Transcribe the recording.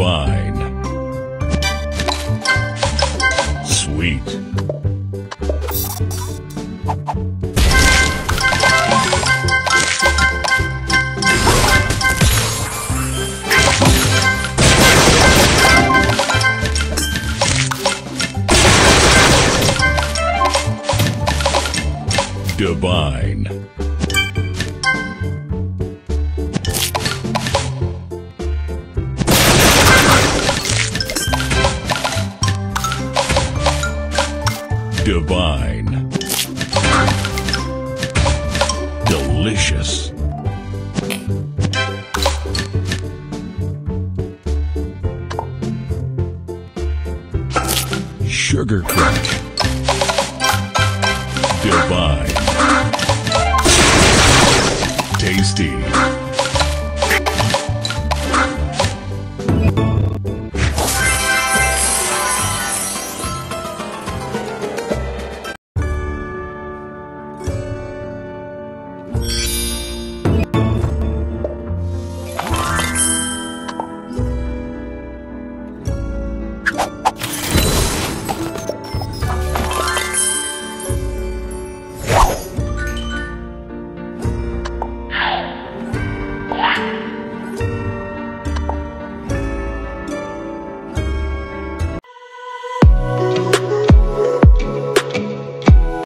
Combine. Sweet. Divine. Divine. Delicious. Sugar Crush. Divine. Tasty.